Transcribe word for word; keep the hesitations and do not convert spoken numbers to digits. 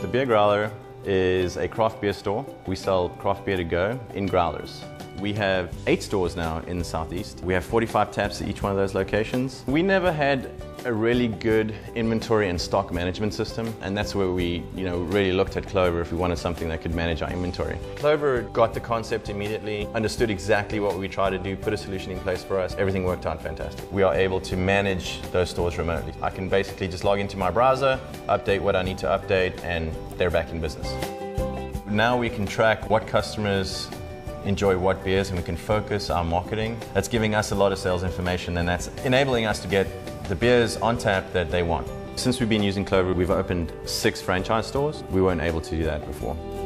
The Beer Growler is a craft beer store. We sell craft beer to go in growlers. We have eight stores now in the Southeast. We have forty-five taps at each one of those locations. We never had a really good inventory and stock management system, and that's where we you know, really looked at Clover if we wanted something that could manage our inventory. Clover got the concept immediately, understood exactly what we tried to do, put a solution in place for us. Everything worked out fantastic. We are able to manage those stores remotely. I can basically just log into my browser, update what I need to update, and they're back in business. Now we can track what customers enjoy what beers, and we can focus our marketing. That's giving us a lot of sales information, and that's enabling us to get the beers on tap that they want. Since we've been using Clover, we've opened six franchise stores. We weren't able to do that before.